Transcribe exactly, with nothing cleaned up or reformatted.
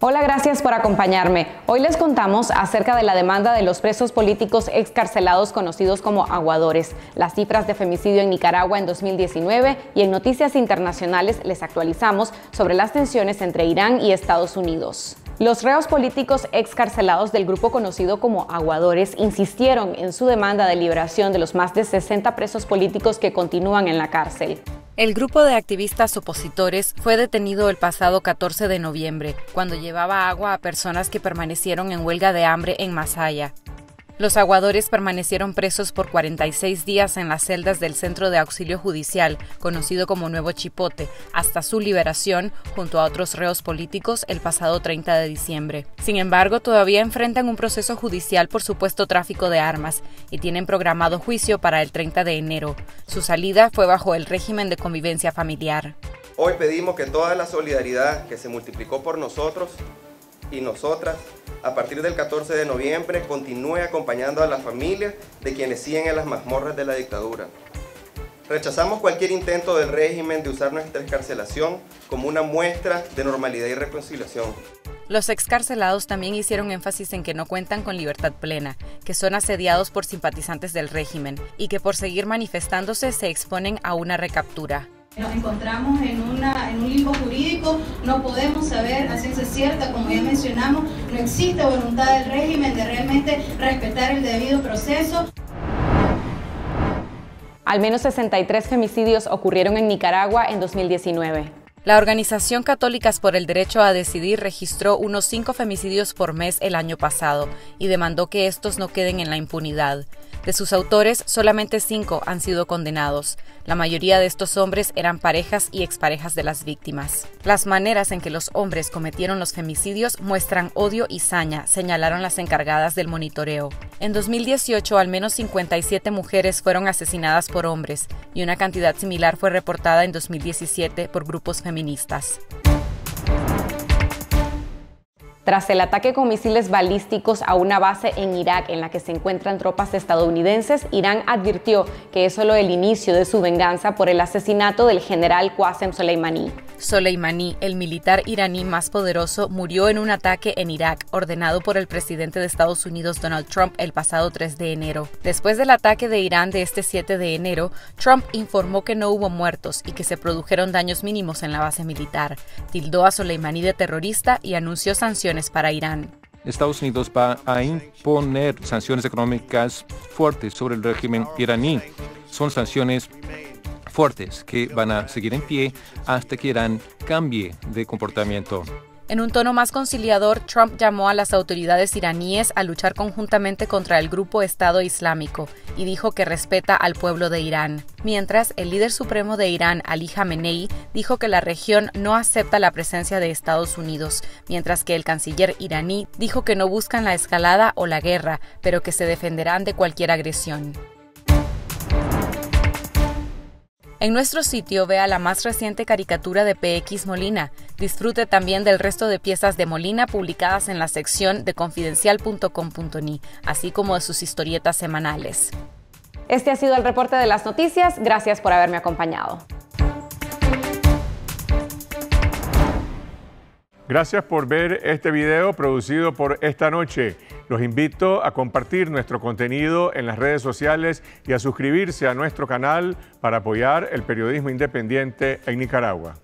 Hola, gracias por acompañarme. Hoy les contamos acerca de la demanda de los presos políticos excarcelados conocidos como aguadores, las cifras de femicidio en Nicaragua en dos mil diecinueve y en noticias internacionales les actualizamos sobre las tensiones entre Irán y Estados Unidos. Los reos políticos excarcelados del grupo conocido como Aguadores insistieron en su demanda de liberación de los más de sesenta presos políticos que continúan en la cárcel. El grupo de activistas opositores fue detenido el pasado catorce de noviembre, cuando llevaba agua a personas que permanecieron en huelga de hambre en Masaya. Los aguadores permanecieron presos por cuarenta y seis días en las celdas del Centro de Auxilio Judicial, conocido como Nuevo Chipote, hasta su liberación junto a otros reos políticos el pasado treinta de diciembre. Sin embargo, todavía enfrentan un proceso judicial por supuesto tráfico de armas y tienen programado juicio para el treinta de enero. Su salida fue bajo el régimen de convivencia familiar. Hoy pedimos que toda la solidaridad que se multiplicó por nosotros y nosotras, a partir del catorce de noviembre, continúe acompañando a las familias de quienes siguen en las mazmorras de la dictadura. Rechazamos cualquier intento del régimen de usar nuestra excarcelación como una muestra de normalidad y reconciliación. Los excarcelados también hicieron énfasis en que no cuentan con libertad plena, que son asediados por simpatizantes del régimen y que por seguir manifestándose se exponen a una recaptura. Nos encontramos en, una, en un limbo jurídico, no podemos saber a ciencia cierta, como ya mencionamos, no existe voluntad del régimen de realmente respetar el debido proceso. Al menos sesenta y tres femicidios ocurrieron en Nicaragua en dos mil diecinueve. La Organización Católicas por el Derecho a Decidir registró unos cinco femicidios por mes el año pasado y demandó que estos no queden en la impunidad. De sus autores, solamente cinco han sido condenados. La mayoría de estos hombres eran parejas y exparejas de las víctimas. Las maneras en que los hombres cometieron los femicidios muestran odio y saña, señalaron las encargadas del monitoreo. En dos mil dieciocho, al menos cincuenta y siete mujeres fueron asesinadas por hombres y una cantidad similar fue reportada en dos mil diecisiete por grupos feministas. Tras el ataque con misiles balísticos a una base en Irak en la que se encuentran tropas estadounidenses, Irán advirtió que es solo el inicio de su venganza por el asesinato del general Qasem Soleimani. Soleimani, el militar iraní más poderoso, murió en un ataque en Irak ordenado por el presidente de Estados Unidos Donald Trump el pasado tres de enero. Después del ataque de Irán de este siete de enero, Trump informó que no hubo muertos y que se produjeron daños mínimos en la base militar. Tildó a Soleimani de terrorista y anunció sanciones para Irán. Estados Unidos va a imponer sanciones económicas fuertes sobre el régimen iraní. Son sanciones fuertes que van a seguir en pie hasta que Irán cambie de comportamiento. En un tono más conciliador, Trump llamó a las autoridades iraníes a luchar conjuntamente contra el grupo Estado Islámico y dijo que respeta al pueblo de Irán. Mientras, el líder supremo de Irán, Ali Khamenei, dijo que la región no acepta la presencia de Estados Unidos, mientras que el canciller iraní dijo que no buscan la escalada o la guerra, pero que se defenderán de cualquier agresión. En nuestro sitio vea la más reciente caricatura de P X Molina. Disfrute también del resto de piezas de Molina publicadas en la sección de confidencial punto com punto ni, así como de sus historietas semanales. Este ha sido el reporte de las noticias. Gracias por haberme acompañado. Gracias por ver este video producido por Esta Noche. Los invito a compartir nuestro contenido en las redes sociales y a suscribirse a nuestro canal para apoyar el periodismo independiente en Nicaragua.